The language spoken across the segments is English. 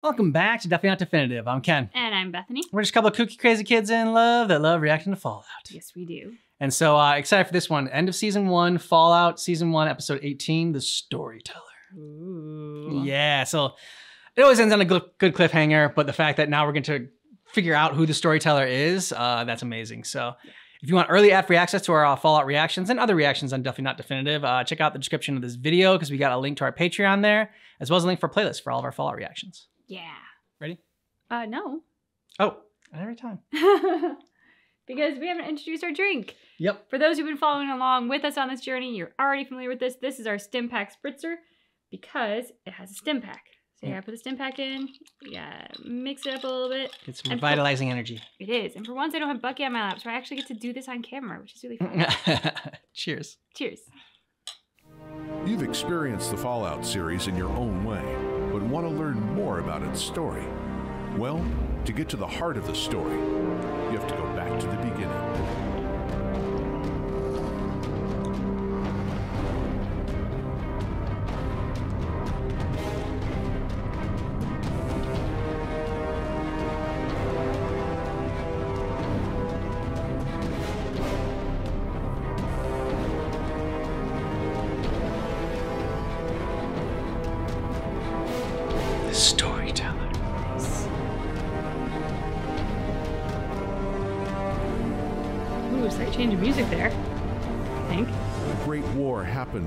Welcome back to Definitely Not Definitive. I'm Ken. And I'm Bethany. We're just a couple of kooky, crazy kids in love that love reacting to Fallout. Yes, we do. And so excited for this one. End of season one, Fallout, season one, episode 18, The Storyteller. Ooh. Yeah, so it always ends on a good cliffhanger, but the fact that now we're going to figure out who the storyteller is, that's amazing. So if you want early ad-free access to our Fallout reactions and other reactions on Definitely Not Definitive, check out the description of this video because we got a link to our Patreon there, as well as a link for a playlist for all of our Fallout reactions. Yeah. Ready? No. Oh, every time. Because we haven't introduced our drink. Yep. For those who've been following along with us on this journey, you're already familiar with this. This is our Stimpak Spritzer because it has a Stimpak. So yeah, put the Stimpak in. Yeah, mix it up a little bit. It's revitalizing energy. It is. And for once, I don't have Bucky on my lap, so I actually get to do this on camera, which is really fun. Cheers. Cheers. You've experienced the Fallout series in your own way, but want to learn more about its story. Well, to get to the heart of the story, you have to go back to the beginning.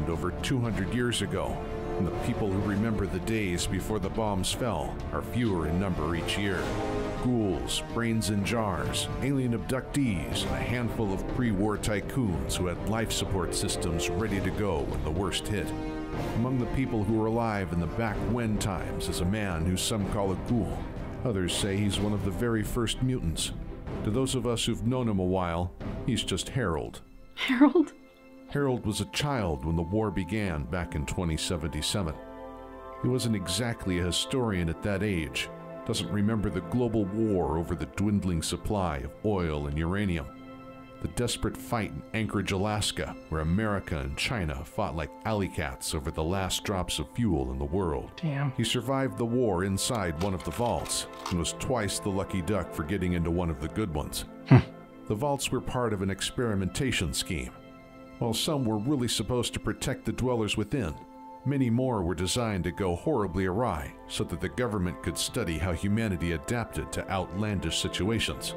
Over 200 years ago, and the people who remember the days before the bombs fell are fewer in number each year. Ghouls, brains in jars, alien abductees, and a handful of pre-war tycoons who had life support systems ready to go when the worst hit. Among the people who were alive in the back when times is a man who some call a ghoul. Others say he's one of the very first mutants. To those of us who've known him a while, he's just Harold. Harold? Harold was a child when the war began back in 2077. He wasn't exactly a historian at that age, doesn't remember the global war over the dwindling supply of oil and uranium, the desperate fight in Anchorage, Alaska, where America and China fought like alley cats over the last drops of fuel in the world. Damn. He survived the war inside one of the vaults and was twice the lucky duck for getting into one of the good ones. The vaults were part of an experimentation scheme. While some were really supposed to protect the dwellers within, many more were designed to go horribly awry so that the government could study how humanity adapted to outlandish situations,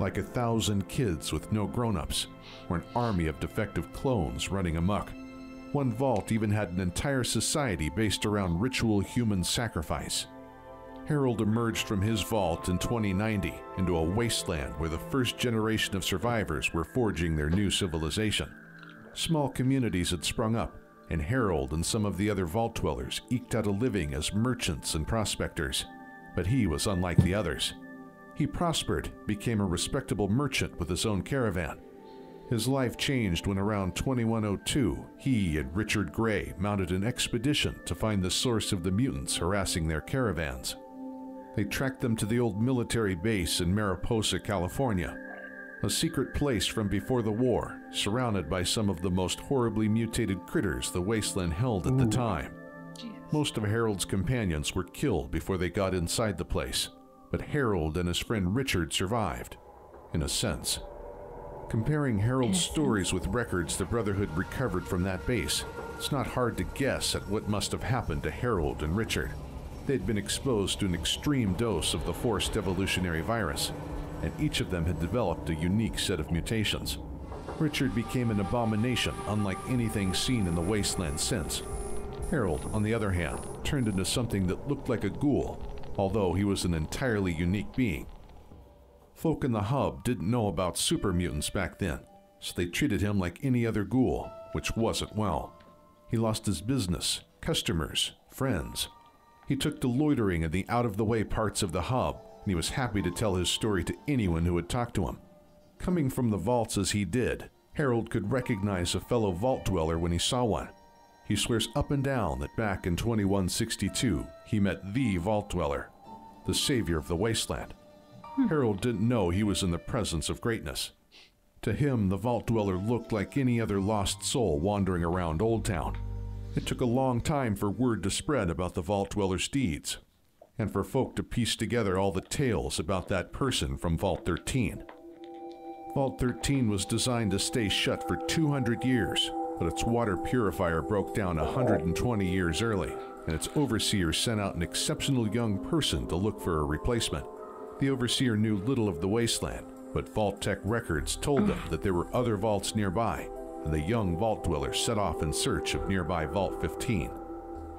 like 1,000 kids with no grown-ups, or an army of defective clones running amok. One vault even had an entire society based around ritual human sacrifice. Harold emerged from his vault in 2090 into a wasteland where the first generation of survivors were forging their new civilization. Small communities had sprung up, and Harold and some of the other vault dwellers eked out a living as merchants and prospectors. But he was unlike the others. He prospered, became a respectable merchant with his own caravan. His life changed when around 2102, he and Richard Gray mounted an expedition to find the source of the mutants harassing their caravans. They tracked them to the old military base in Mariposa, California. A secret place from before the war, surrounded by some of the most horribly mutated critters the wasteland held at the time. Jeez. Most of Harold's companions were killed before they got inside the place, but Harold and his friend Richard survived, in a sense. Comparing Harold's stories with records the Brotherhood recovered from that base, it's not hard to guess at what must have happened to Harold and Richard. They'd been exposed to an extreme dose of the forced evolutionary virus, and each of them had developed a unique set of mutations. Richard became an abomination unlike anything seen in the wasteland since. Harold, on the other hand, turned into something that looked like a ghoul, although he was an entirely unique being. Folk in the Hub didn't know about super mutants back then, so they treated him like any other ghoul, which wasn't well. He lost his business, customers, friends. He took to loitering in the out-of-the-way parts of the Hub, and he was happy to tell his story to anyone who would talk to him. Coming from the vaults as he did, Harold could recognize a fellow vault dweller when he saw one. He swears up and down that back in 2162, he met the vault dweller, the savior of the wasteland. Harold didn't know he was in the presence of greatness. To him, the vault dweller looked like any other lost soul wandering around Old Town. It took a long time for word to spread about the vault dweller's deeds. and for folk to piece together all the tales about that person from Vault 13. Vault 13 was designed to stay shut for 200 years, but its water purifier broke down 120 years early, and its overseer sent out an exceptional young person to look for a replacement. The overseer knew little of the wasteland, but Vault-Tec records told them that there were other vaults nearby, and the young Vault Dweller set off in search of nearby Vault 15.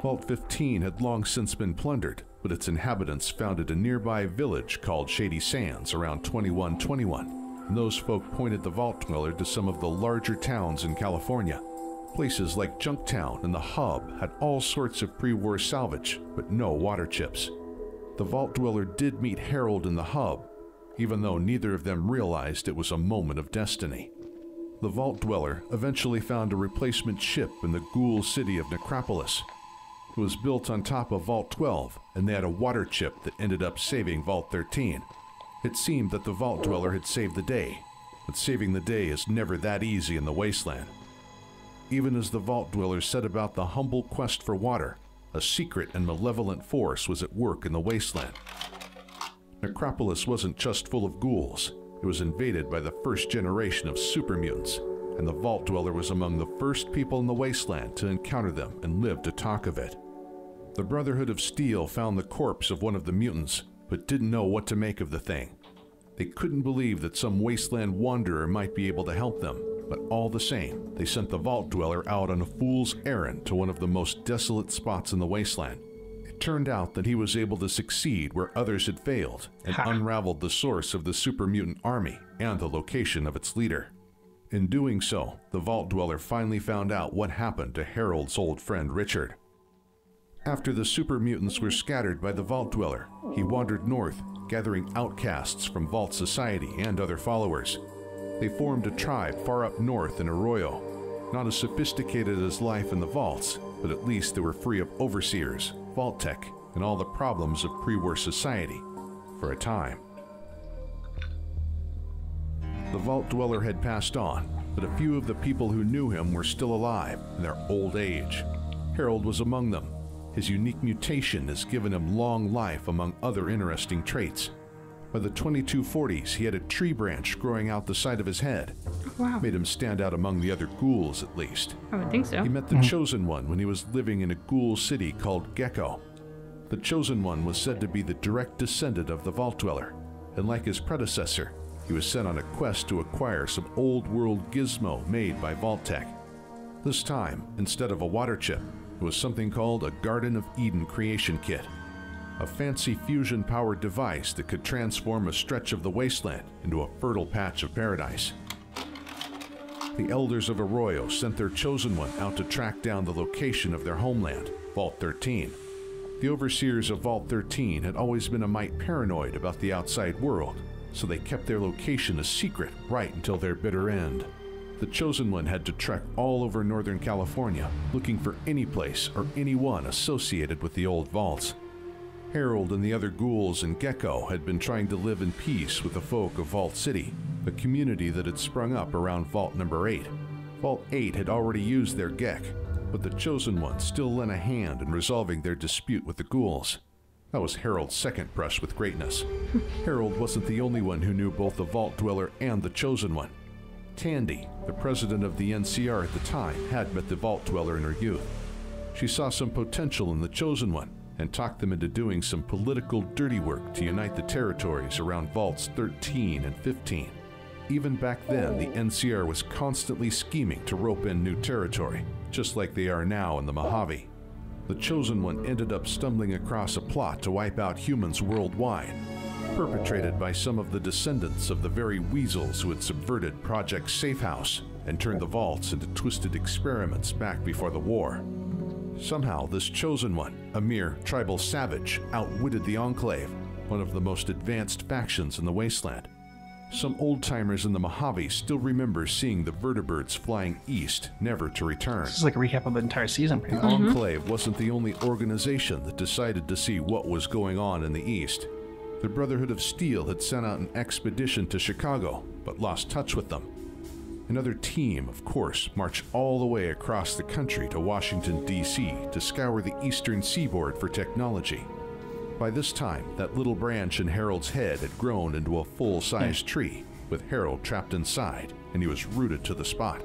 Vault 15 had long since been plundered, but its inhabitants founded a nearby village called Shady Sands around 2121, and those folk pointed the Vault Dweller to some of the larger towns in California. Places like Junktown and the Hub had all sorts of pre-war salvage, but no water chips. The Vault Dweller did meet Harold in the Hub, even though neither of them realized it was a moment of destiny. The Vault Dweller eventually found a replacement ship in the ghoul city of Necropolis. It was built on top of Vault 12, and they had a water chip that ended up saving Vault 13. It seemed that the Vault Dweller had saved the day, but saving the day is never that easy in the wasteland. Even as the Vault Dweller set about the humble quest for water, a secret and malevolent force was at work in the wasteland. Necropolis wasn't just full of ghouls. It was invaded by the first generation of super mutants, and the Vault Dweller was among the first people in the wasteland to encounter them and live to talk of it. The Brotherhood of Steel found the corpse of one of the mutants, but didn't know what to make of the thing. They couldn't believe that some wasteland wanderer might be able to help them, but all the same, they sent the Vault Dweller out on a fool's errand to one of the most desolate spots in the wasteland. Turned out that he was able to succeed where others had failed and unraveled the source of the super mutant army and the location of its leader. In doing so, the Vault Dweller finally found out what happened to Harold's old friend Richard. After the super mutants were scattered by the Vault Dweller, he wandered north, gathering outcasts from Vault society and other followers. They formed a tribe far up north in Arroyo, not as sophisticated as life in the vaults, but at least they were free of overseers, Vault-Tec, and all the problems of pre-war society, for a time. The Vault Dweller had passed on, but a few of the people who knew him were still alive in their old age. Harold was among them. His unique mutation has given him long life among other interesting traits. By the 2240s, he had a tree branch growing out the side of his head. Wow. Made him stand out among the other ghouls, at least. I would think so. He met the Chosen One when he was living in a ghoul city called Gecko. The Chosen One was said to be the direct descendant of the Vault Dweller, and like his predecessor, he was sent on a quest to acquire some old-world gizmo made by Vault-Tec. This time, instead of a water chip, it was something called a Garden of Eden creation kit. A fancy fusion-powered device that could transform a stretch of the wasteland into a fertile patch of paradise. The elders of Arroyo sent their Chosen One out to track down the location of their homeland, Vault 13. The overseers of Vault 13 had always been a mite paranoid about the outside world, so they kept their location a secret right until their bitter end. The Chosen One had to trek all over Northern California, looking for any place or anyone associated with the old vaults. Harold and the other ghouls and Gecko had been trying to live in peace with the folk of Vault City, a community that had sprung up around Vault number 8. Vault 8 had already used their Gek, but the Chosen One still lent a hand in resolving their dispute with the ghouls. That was Harold's second brush with greatness. Harold wasn't the only one who knew both the Vault Dweller and the Chosen One. Tandy, the president of the NCR at the time, had met the Vault Dweller in her youth. She saw some potential in the Chosen One, and talked them into doing some political dirty work to unite the territories around Vaults 13 and 15. Even back then, the NCR was constantly scheming to rope in new territory, just like they are now in the Mojave. The Chosen One ended up stumbling across a plot to wipe out humans worldwide, perpetrated by some of the descendants of the very weasels who had subverted Project Safehouse and turned the vaults into twisted experiments back before the war. Somehow, this Chosen One, a mere tribal savage, outwitted the Enclave, one of the most advanced factions in the wasteland. Some old-timers in the Mojave still remember seeing the vertebrates flying east, never to return. This is like a recap of the entire season. The Enclave wasn't the only organization that decided to see what was going on in the east. The Brotherhood of Steel had sent out an expedition to Chicago, but lost touch with them. Another team, of course, marched all the way across the country to Washington, D.C. to scour the eastern seaboard for technology. By this time, that little branch in Harold's head had grown into a full-sized tree, with Harold trapped inside, and he was rooted to the spot.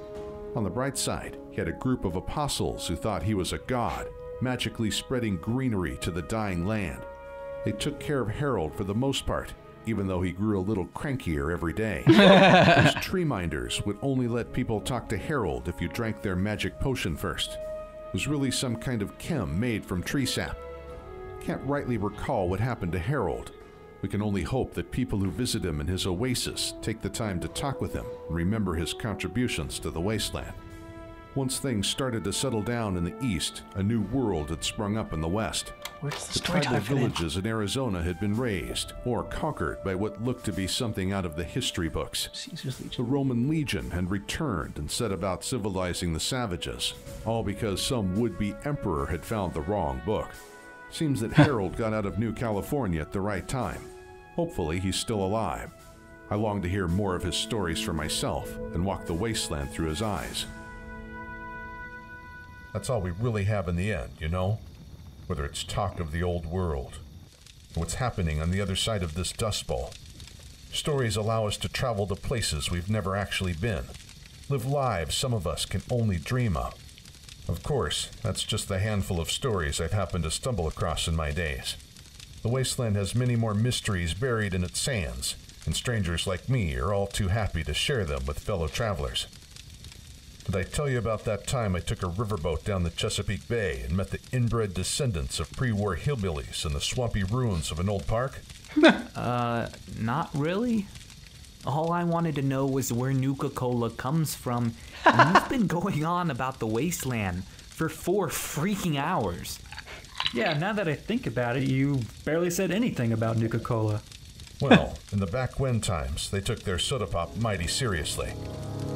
On the bright side, he had a group of apostles who thought he was a god, magically spreading greenery to the dying land. They took care of Harold for the most part, even though he grew a little crankier every day. Those tree minders would only let people talk to Harold if you drank their magic potion first. It was really some kind of chem made from tree sap. Can't rightly recall what happened to Harold. We can only hope that people who visit him in his oasis take the time to talk with him and remember his contributions to the wasteland. Once things started to settle down in the east, a new world had sprung up in the west. The tribal villages in Arizona had been razed or conquered by what looked to be something out of the history books. Caesar's Legion. The Roman Legion had returned and set about civilizing the savages, all because some would-be emperor had found the wrong book. Seems that Harold got out of New California at the right time. Hopefully he's still alive. I long to hear more of his stories for myself and walk the wasteland through his eyes. That's all we really have in the end, you know? Whether it's talk of the old world, what's happening on the other side of this dust bowl. Stories allow us to travel to places we've never actually been, live lives some of us can only dream of. Of course, that's just the handful of stories I've happened to stumble across in my days. The wasteland has many more mysteries buried in its sands, and strangers like me are all too happy to share them with fellow travelers. Did I tell you about that time I took a riverboat down the Chesapeake Bay and met the inbred descendants of pre-war hillbillies in the swampy ruins of an old park? Not really. All I wanted to know was where Nuka-Cola comes from, and you've been going on about the wasteland for 4 freaking hours. Yeah, now that I think about it, you barely said anything about Nuka-Cola. Well, in the back when times, they took their soda pop mighty seriously.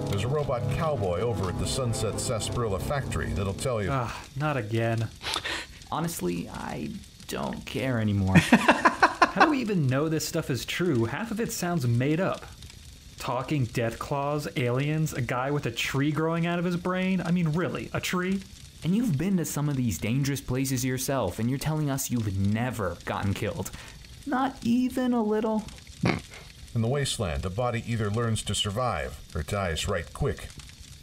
There's a robot cowboy over at the Sunset Sarsaparilla factory that'll tell you... Ah, not again. Honestly, I don't care anymore. How do we even know this stuff is true? Half of it sounds made up. Talking death claws, aliens, a guy with a tree growing out of his brain? I mean, really, a tree? And you've been to some of these dangerous places yourself, and you're telling us you've never gotten killed. Not even a little. In the wasteland, a body either learns to survive or dies right quick.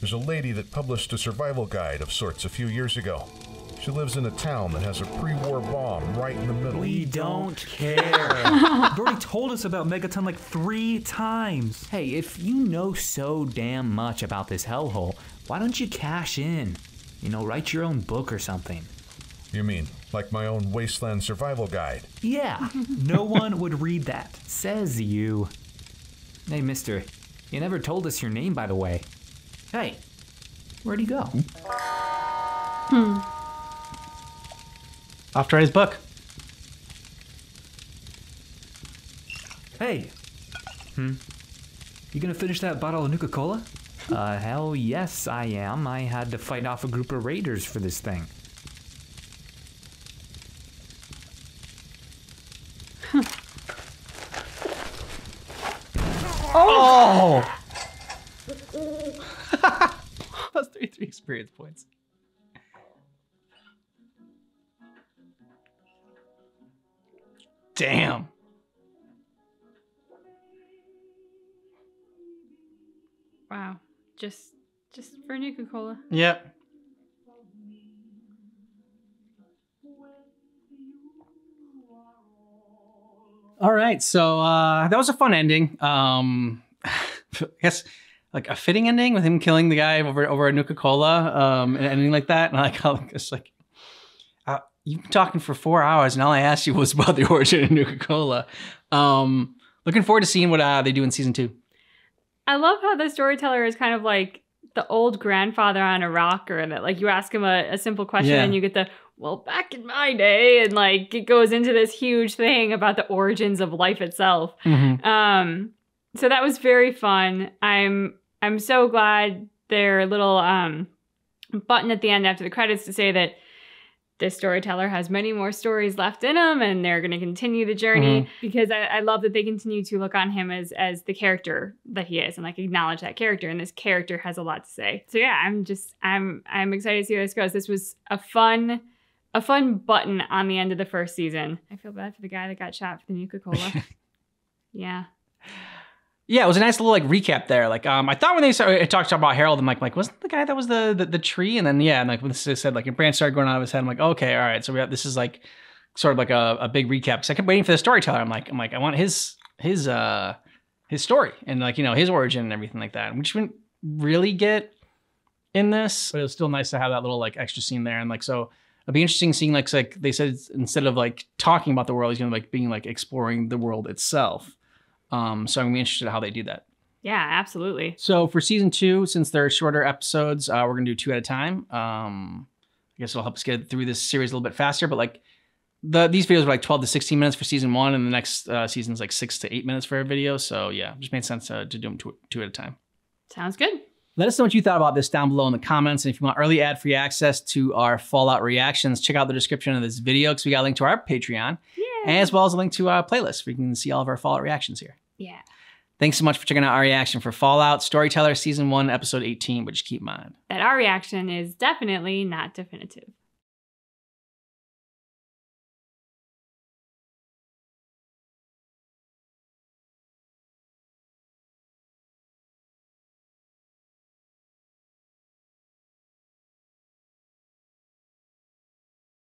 There's a lady that published a survival guide of sorts a few years ago. She lives in a town that has a pre-war bomb right in the middle. We don't care. You've already told us about Megaton like 3 times. Hey, if you know so damn much about this hellhole, why don't you cash in? You know, write your own book or something. You mean, like my own Wasteland Survival Guide? Yeah, no one would read that. Says you. Hey, mister, you never told us your name, by the way. Hey, where'd he go? Off to write his book. Hey. You gonna finish that bottle of Nuka-Cola? Hell yes I am. I had to fight off a group of raiders for this thing. Oh! Plus 33 experience points. Damn. Wow. Just for Nuka-Cola. Yep. All right. So that was a fun ending. I guess like a fitting ending with him killing the guy over a Nuka-Cola and ending like that. And like, I'm just like, you've been talking for 4 hours, and all I asked you was about the origin of Nuka-Cola. Looking forward to seeing what they do in season 2. I love how the storyteller is kind of like the old grandfather on a rock, or that like you ask him a simple question and you get the, well, back in my day, and like it goes into this huge thing about the origins of life itself. So that was very fun. I'm so glad their little button at the end after the credits to say that this storyteller has many more stories left in him, and they're going to continue the journey because I love that they continue to look on him as the character that he is and like acknowledge that character. And this character has a lot to say. So yeah, I'm excited to see where this goes. This was a fun a fun button on the end of the first season. I feel bad for the guy that got shot for the Nuka-Cola. Yeah. Yeah, it was a nice little like recap there. Like, I thought when they started talking about Harold, I'm like, wasn't the guy that was the tree? And then yeah, and like when this said like a branch started growing out of his head, I'm like, okay, all right. So we have, this is like sort of like a big recap. Because I kept waiting for the storyteller. I'm like, I want his story and like, you know, his origin and everything like that. And we just didn't really get in this, but it was still nice to have that little like extra scene there. And like, so it'll be interesting seeing like they said, instead of like talking about the world, he's gonna like being like exploring the world itself. So I'm gonna be interested in how they do that. Yeah, absolutely. So for season 2, since they're shorter episodes, we're gonna do 2 at a time. I guess it'll help us get through this series a little bit faster, but like these videos were like 12 to 16 minutes for season 1, and the next season's like 6 to 8 minutes for a video. So yeah, it just made sense to do them 2 at a time. Sounds good. Let us know what you thought about this down below in the comments. And if you want early ad-free access to our Fallout reactions, check out the description of this video because we got a link to our Patreon. Yeah. As well as a link to our playlist where you can see all of our Fallout reactions here. Yeah. Thanks so much for checking out our reaction for Fallout Storyteller Season 1, Episode 18, but just keep in mind that our reaction is definitely not definitive.